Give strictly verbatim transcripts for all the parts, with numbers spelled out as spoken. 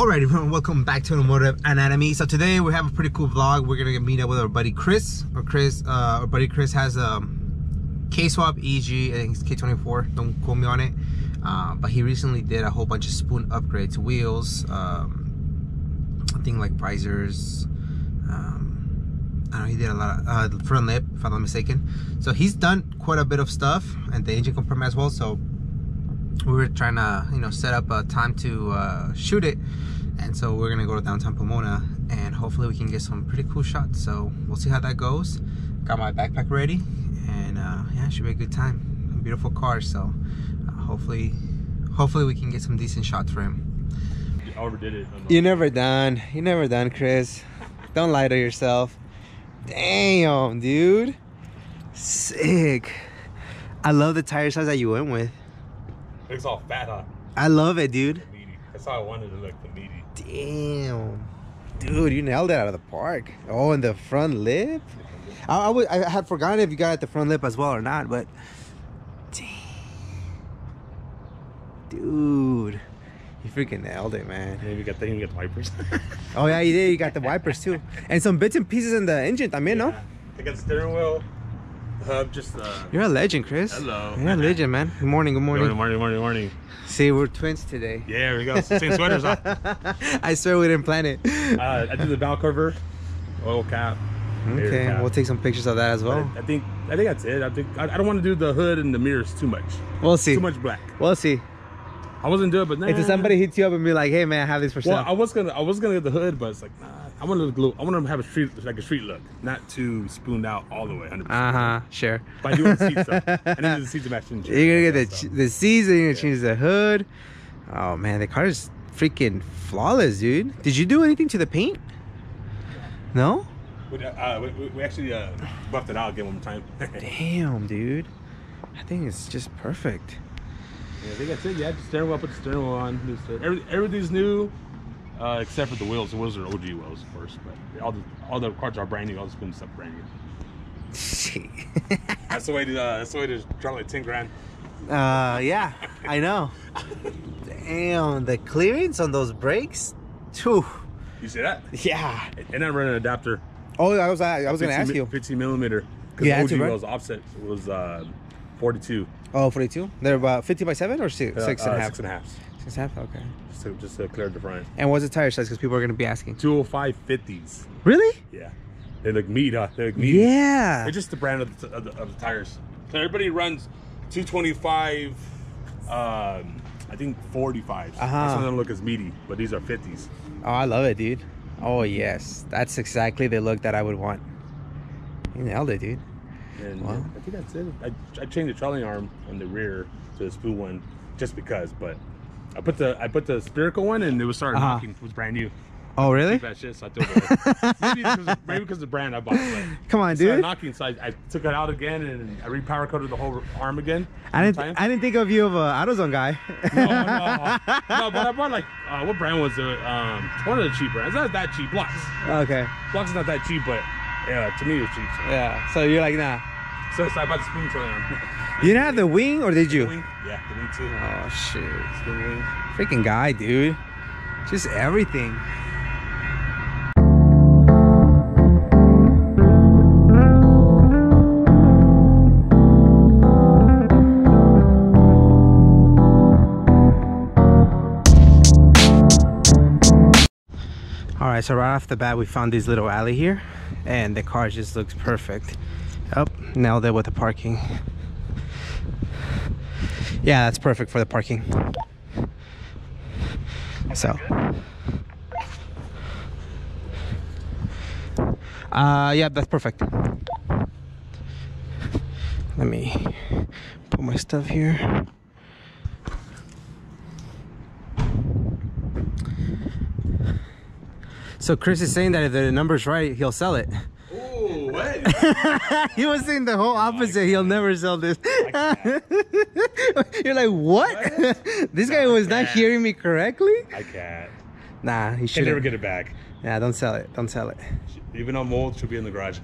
Alright everyone, welcome back to Automotive Anatomy. So today we have a pretty cool vlog. We're gonna meet up with our buddy Chris. Our Chris, uh, our buddy Chris has a K-Swap E G, I think it's K twenty-four. Don't quote me on it. Uh, but he recently did a whole bunch of Spoon upgrades, wheels, um, I think like risers. Um, I don't know, he did a lot of uh, front lip, if I'm not mistaken. So he's done quite a bit of stuff, and the engine compartment as well. So we were trying to, you know, set up a time to uh, shoot it, and so we're gonna go to downtown Pomona and hopefully we can get some pretty cool shots. So we'll see how that goes. Got my backpack ready, and uh, yeah, it should be a good time. A beautiful car, so uh, hopefully, hopefully we can get some decent shots for him. I overdid it. You never done. You never done, Chris. Don't lie to yourself. Damn, dude. Sick. I love the tire size that you went with. It's all fat hot. I love it, dude. That's how I wanted to look, the meaty. Damn. Dude, you nailed that out of the park. Oh, and the front lip? I, I, would, I had forgotten if you got the front lip as well or not, but... Damn. Dude. You freaking nailed it, man. Yeah, you got the, you got the wipers. Oh, yeah, you did. You got the wipers, too. And some bits and pieces in the engine, también, yeah. No? I got the steering wheel. Hub, just, uh, you're a legend, Chris. Hello. You're a legend, man. Good morning, good morning. Good morning, good morning, good morning. See, we're twins today. Yeah, we got same sweaters on. I swear we didn't plan it. Uh, I did the bow cover, oil cap. Okay, cap. We'll take some pictures of that as well. I, I think I think that's it. I think I, I don't want to do the hood and the mirrors too much. We'll see. Too much black. We'll see. I wasn't doing it, but nah. If somebody hits you up and be like, "Hey, man, I have this for sale." Well, I was gonna, I was gonna get the hood, but it's like, nah. I want to glue. I want to have a street, like a street look, not too spooned out all the way. one hundred percent. Uh huh. Sure. But I do want the seats though. And then the seats are matching. You're gonna get the the seats. You're gonna yeah. change the hood. Oh man, the car is freaking flawless, dude. Did you do anything to the paint? No. We, uh, we, we actually uh, buffed it out again one more time. Damn, dude. I think it's just perfect. Yeah, I think that's it. Yeah, the steering wheel, put the steering wheel on. Every, everything's new, uh, except for the wheels. The wheels are O G wheels, of course. But all the all the parts are brand new. All the Spoon stuff brand new. That's the way to uh, that's the way to drop like ten grand. Uh, yeah, I know. Damn, the clearance on those brakes, too. You see that? Yeah. And I ran an adapter. Oh, I was I was gonna ask you. fifteen millimeter. Yeah, O G wheels offset was uh, forty-two. Oh, forty-two? They're about fifty by seven or six, uh, six and uh, a half? Six and a half. Six and a half, okay. So just to clear the front. And what's the tire size? Because people are going to be asking. two oh five fifties. Really? Yeah. They look meat, huh? They look meat. Yeah. They're just the brand of the, of the, of the tires. Everybody runs two twenty-five, um, I think forty-fives. Uh huh. This one doesn't look as meaty, but these are fifties. Oh, I love it, dude. Oh, yes. That's exactly the look that I would want. You nailed it, dude. And wow. I think that's it. I, I changed the trolley arm on the rear to the Spoon one just because, but I put the I put the spherical one and it was starting uh-huh. knocking. It was brand new. Oh really? That shit, so I threw it. Maybe because maybe because the brand I bought. But come on, dude. Knocking, so I, I took it out again and I repower coded the whole arm again. I didn't th I didn't think of you of a AutoZone guy. No, no, no. But I bought like uh, what brand was it? Um, one of the cheap brands. It's not that cheap. Blocks. Okay. Blocks is not that cheap, but yeah, to me it was cheap. So. Yeah. So you're like nah. So, so I bought the Spoon trolley arm. You didn't have the wing, or did you? The wing. Yeah, the wing too. Oh shit! The wing. Freaking guy, dude. Just everything. All right, so right off the bat, we found this little alley here, and the car just looks perfect. Oh, nailed it with the parking. Yeah, that's perfect for the parking. So uh yeah, that's perfect. Let me put my stuff here. So Chris is saying that if the number's right, he'll sell it. He was saying the whole opposite. Oh, he'll never sell this. You're like, what? what? This no, guy was not hearing me correctly. I can't. Nah, he should never get it back. Nah, don't sell it. Don't sell it. Even on mold, should be in the garage.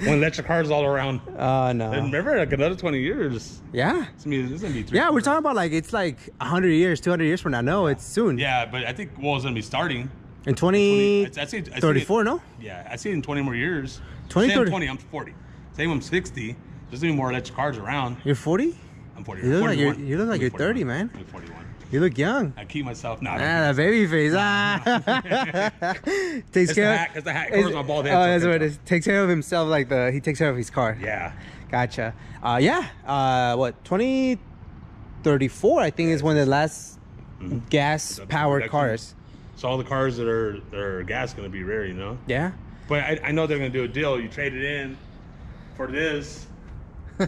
when electric cars all around. Uh, no. And remember, like another twenty years. Yeah. It's gonna be, it's gonna be three yeah, years. We're talking about like it's like hundred years, two hundred years from now. No, yeah. It's soon. Yeah, but I think well, it's gonna be starting in twenty. I'd say thirty-four. No. Yeah, I see it in twenty more years. Twenty. Say I'm twenty. I'm forty. Say I'm sixty. There's gonna be more electric cars around. You're forty. I'm forty. You look like you're, you look like you're thirty, man. I'm forty-one. You look young. I keep myself now. Ah, that baby face. Nah, ah. No. Takes it's care. The hack, it's the hack. It's, my bald head, oh, so that's what it is. Takes care of himself like the. He takes care of his car. Yeah. Gotcha. Uh, yeah. Uh, what? twenty thirty-four, I think, yeah. Is when the last mm-hmm. gas-powered so cars. So all the cars that are that are gas gonna be rare, you know. Yeah. But I, I know they're gonna do a deal. You trade it in for this.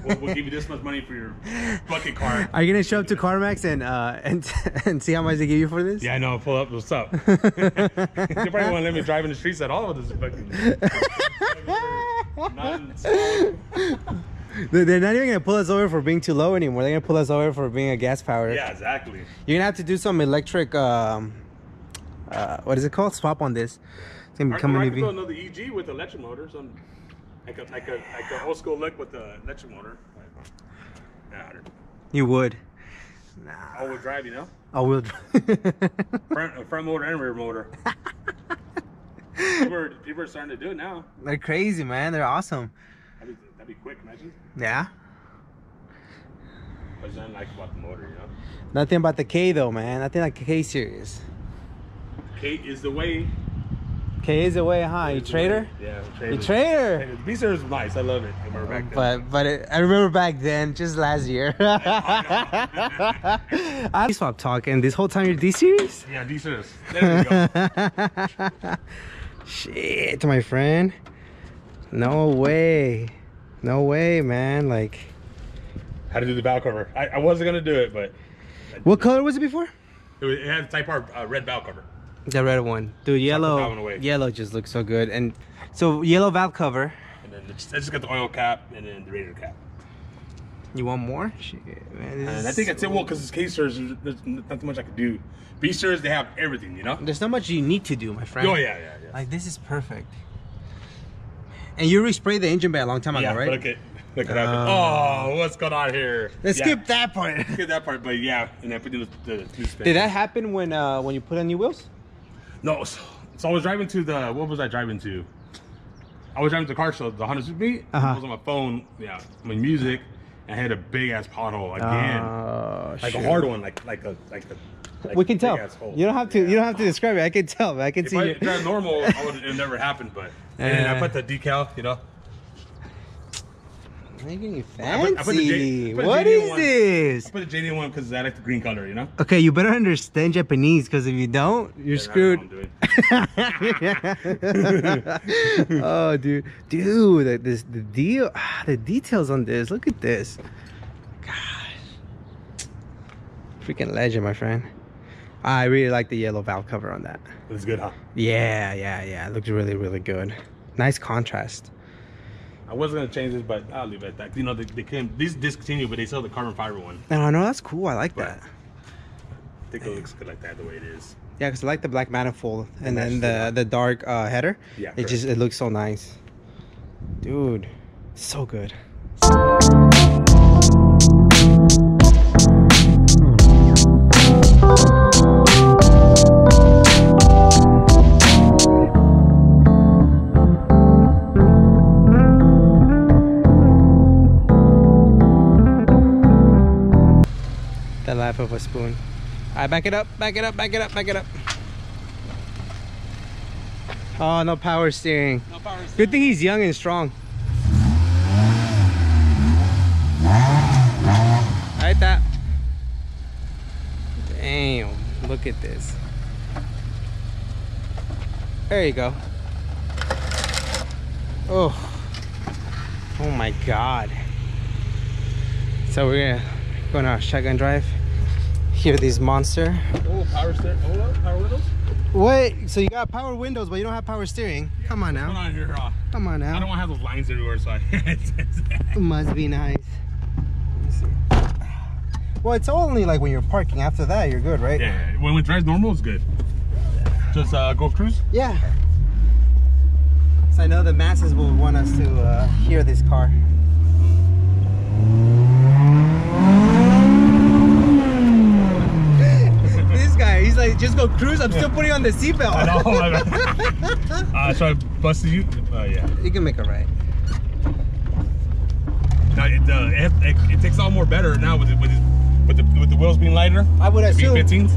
we'll, we'll give you this much money for your bucket car. Are you gonna show up to CarMax and uh and and see how much they give you for this? Yeah, I know. Pull up. What's up? You probably won't let me drive in the streets at all with this fucking. They're not even gonna pull us over for being too low anymore. They're gonna pull us over for being a gas powered. Yeah, exactly. You're gonna have to do some electric. Um, uh, what is it called? Swap on this. It's gonna become an E V. Another E G with electric motor. Some. Like a, like, a, like a old school look with the electric motor. Nah, you would. Nah. All-wheel drive, you know? All-wheel drive. front, front motor and rear motor. people, are, people are starting to do it now. They're crazy, man. They're awesome. That'd be, that'd be quick, imagine. Yeah. But nothing like about the motor, you know? Nothing about the K, though, man. Nothing like the K-Series. K is the way. K is away, huh? You traitor? Yeah, traitor. You traitor. B-Series was nice. I love it. I remember back then. But, but it, I remember back then, just last year. I K-Swap talk, and this whole time you're D-Series? Yeah, D-Series. There we go. Shit, my friend. No way. No way, man. Like. How to do the bow cover. I, I wasn't going to do it, but. What color was it before? It, was, it had Type R uh, red bow cover. The red one, dude. Yellow, yellow just looks so good. And so yellow valve cover. And then it's just got the oil cap and then the radiator cap. You want more? Shit, man. Uh, I think so... I'd say well, because it's K-Series, there's not too much I could do. B-Series, they have everything, you know. There's not much you need to do, my friend. Oh yeah, yeah, yeah. Like this is perfect. And you resprayed the engine bay a long time yeah, ago, right? Look at, look at that. Oh, what's going on here? Let's yeah. skip that part. Skip that part, but yeah, and then put in the, the Did that happen when uh, when you put on new wheels? No, so, so I was driving to the, what was I driving to? I was driving to the car show, the Honda Civic meet. Uh -huh. I was on my phone, yeah, my music, and I had a big ass pothole again. Oh, like shoot. A hard one, like like a, like a like we can tell. You don't have to, yeah. you don't have to describe it. I can tell, I can if see I, you. If I drive normal, I would, it never happened, but, and yeah. I put the decal, you know. Making you fancy. I put, I put J, I put what is one. This? I put the J D one because I like the green color, you know? Okay, you better understand Japanese because if you don't, you're yeah, screwed. Do oh, dude. Dude, this, the deal, ah, the details on this. Look at this. Gosh. Freaking legend, my friend. I really like the yellow valve cover on that. It's good, huh? Yeah, yeah, yeah. It looks really, really good. Nice contrast. I was gonna change this, but I'll leave it at that. You know, they, they came these discontinued, but they sell the carbon fiber one. No, no, that's cool. I like but that. I think it looks good like that the way it is. Yeah, because I like the black manifold and, and then the the dark uh, header. Yeah, it correct. Just it looks so nice, dude. So good. Lap of a spoon. All right, back it up, back it up, back it up, back it up. Oh, no power steering. No power steering. Good thing he's young and strong. I like that. Damn, look at this. There you go. Oh, oh my God. So we're gonna go on our shotgun drive. Here, these monster. Oh, power steering. Oh, power windows. Wait, so you got power windows, but you don't have power steering? Yeah, come on now. Come on here. Uh, Come on now. I don't want to have those lines everywhere, so I. It must be nice. Let me see. Well, it's only like when you're parking. After that, you're good, right? Yeah. When it drives normal, it's good. Just uh, go cruise. Yeah. So I know the masses will want us to uh, hear this car. This guy, he's like, just go cruise. I'm yeah. still putting on the seatbelt. I know. uh, so I busted you. Oh uh, yeah. You can make it right. Now it, uh, it, it, it takes all more better now with it, with it, with the with the wheels being lighter. I would assume. B fifteens.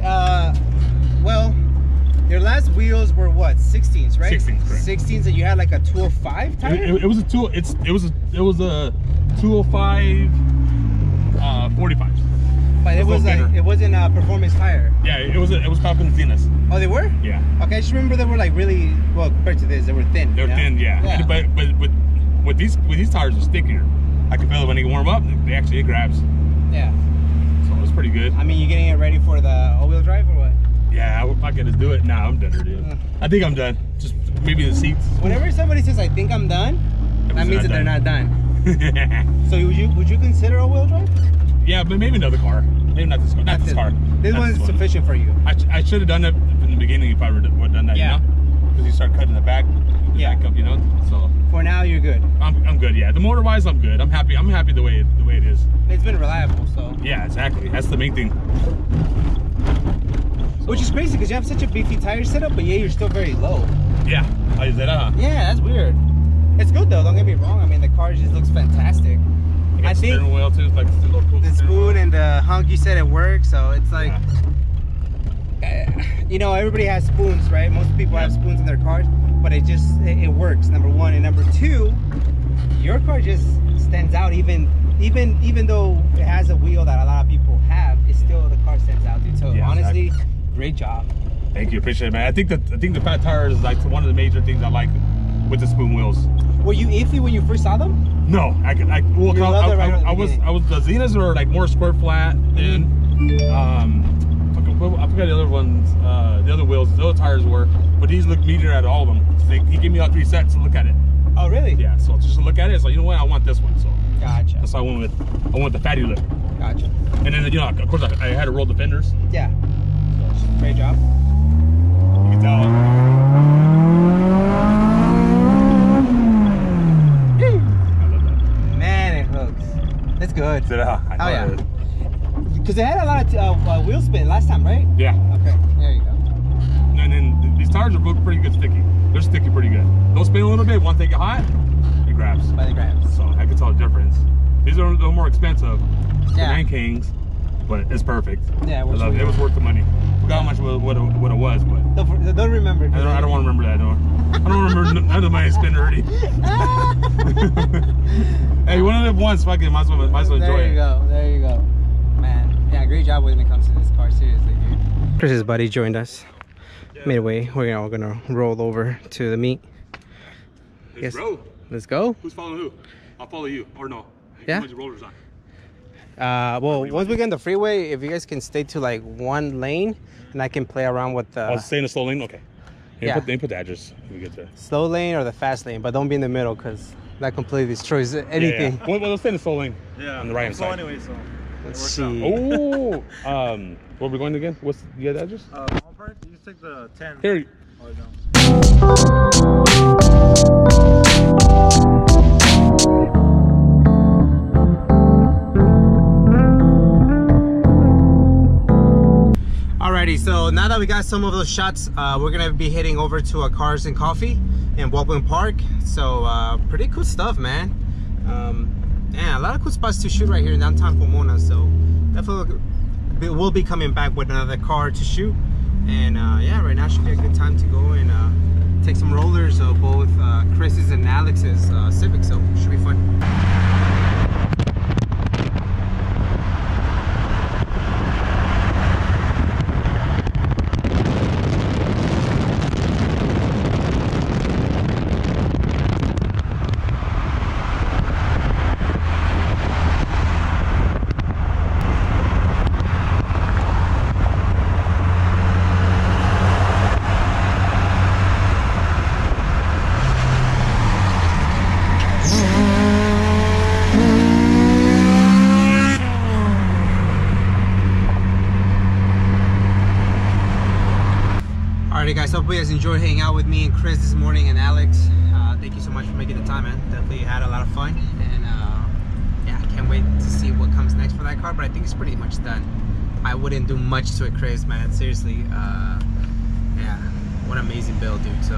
Uh, well. Your last wheels were what? sixteens, right? sixteens, correct. sixteens, and you had like a two oh five tire. It, it, it was a two. It's it was a it was a two oh five uh, forty-five. But it was, it was like, it wasn't a performance tire. Yeah, it was a, it was Falken Azenis. Oh, they were? Yeah. Okay, I just remember they were like really well compared to this. They were thin. They were you know? thin, yeah. yeah. But but with with these with these tires are stickier. I can feel it when they warm up. They actually it grabs. Yeah. So it was pretty good. I mean, you getting it ready for the all-wheel drive or what? Yeah, I, I gotta do it. Nah, I'm done, dude. Uh, I think I'm done. Just maybe the seats. Whenever somebody says, "I think I'm done," that, that means that done. they're not done. So would you would you consider all-wheel drive? Yeah, but maybe another car. Maybe not this car. Not, not this, this car. This one's one. sufficient for you. I, sh I should have done it in the beginning if I would have done that. Yeah. Because you, know? you start cutting the back, the yeah. back up, you know. So for now, you're good. I'm I'm good. Yeah, the motor wise, I'm good. I'm happy. I'm happy the way it, the way it is. It's been reliable, so. Yeah, exactly. That's the main thing. So. Which is crazy because you have such a beefy tire setup, but yeah, you're still very low. Yeah, I use that, huh? Yeah, that's weird. It's good though. Don't get me wrong. I mean, the car just looks fantastic. You got I the think steering wheel too. It's like it's a little cool. The Spoon and the Honky said it works, so it's like, yeah. You know, everybody has Spoons, right? Most people yeah. have Spoons in their cars, but it just it, it works. Number one, and number two, your car just stands out. Even even even though it has a wheel that a lot of people have, it still the car stands out, dude. So yeah, honestly. Exactly. Great job. Thank you, appreciate it, man. I think that I think the fat tire is like one of the major things I like with the Spoon wheels. Were you iffy when you first saw them? No, I could. I, well, I, I, I, I was. I was. The Zenas are like more square flat, and um, I forgot the other ones. Uh, the other wheels, the other tires were, but these look meatier at all of them. So they, he gave me all three sets to look at it. Oh, really? Yeah. So just to look at it, it's like you know what, I want this one. So gotcha. That's why I went with. I want the fatty look. Gotcha. And then you know, of course, I, I had to roll the fenders. Yeah. Great job. You can tell. I love that. Man, it hooks. That's good. It, uh, oh yeah. Because it, it had a lot of uh, wheel spin last time, right? Yeah. Okay. There you go. And then these tires are both pretty good sticky. They're sticky pretty good. They'll spin a little bit. Once they get hot, it grabs. But it grabs. So I can tell the difference. These are a little more expensive yeah. than Hankings, but it's perfect. Yeah, it was, I love it. It was worth the money. I forgot how much what it, what it was, but don't, don't remember. I don't, I don't want to remember that. I don't, I don't remember none of my spin already. Hey, you want to live once, fucking might as well, might as well enjoy it. There you go, there you go. Man, yeah, great job when it comes to this car, seriously, dude. Chris's buddy joined us yeah. midway. We're all gonna roll over to the meet. Let's roll. Let's go. Who's following who? I'll follow you, or no. Yeah. How much rollers on? Uh, well, once we get on the freeway, if you guys can stay to like one lane, and I can play around with the. I'll stay in the slow lane. Okay. They yeah. Put, they put the address. When we get there. Slow lane or the fast lane, but don't be in the middle because that completely destroys anything. Yeah, yeah. Well, well, let's stay in the slow lane. Yeah. On the right hand side. Anyway, so let's see. Oh. um. Where are we going again? What's the address? Uh, Baldwin Park. You just take the ten. Here. You oh, Alrighty, so now that we got some of those shots, uh, we're gonna be heading over to a Cars and Coffee in Baldwin Park. So uh, pretty cool stuff, man. Um, man, a lot of cool spots to shoot right here in downtown Pomona. So definitely we'll be coming back with another car to shoot. And uh, yeah, right now should be a good time to go and uh, take some rollers of both uh, Chris's and Alex's uh, Civic. So should be fun. Alrighty guys, hope you guys enjoyed hanging out with me and Chris this morning, and Alex. Uh, thank you so much for making the time, man. Definitely had a lot of fun, and uh, yeah, I can't wait to see what comes next for that car, but I think it's pretty much done. I wouldn't do much to it, Chris, man. Seriously, uh, yeah, what an amazing build, dude. So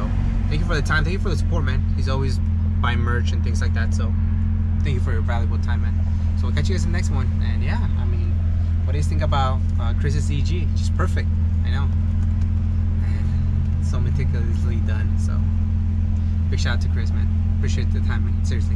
thank you for the time, thank you for the support, man. He's always buying merch and things like that, so thank you for your valuable time, man. So we'll catch you guys in the next one, and yeah, I mean, what do you think about uh, Chris's E G? She's perfect, I know. So meticulously done. So big shout out to Chris, man. Appreciate the time, man. Seriously.